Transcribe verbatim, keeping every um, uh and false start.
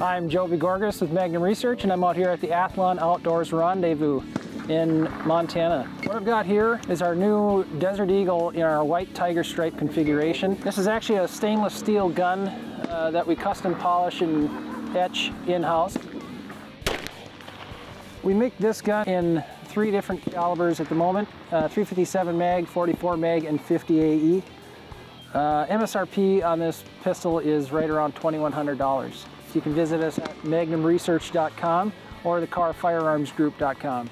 I'm Joe B. Gorgas with Magnum Research, and I'm out here at the Athlon Outdoors Rendezvous in Montana. What I've got here is our new Desert Eagle in our white tiger stripe configuration. This is actually a stainless steel gun uh, that we custom polish and etch in-house. We make this gun in three different calibers at the moment, uh, three fifty-seven mag, forty-four mag, and fifty A E. Uh, M S R P on this pistol is right around twenty-one hundred dollars. You can visit us at magnum research dot com or the car firearms group dot com.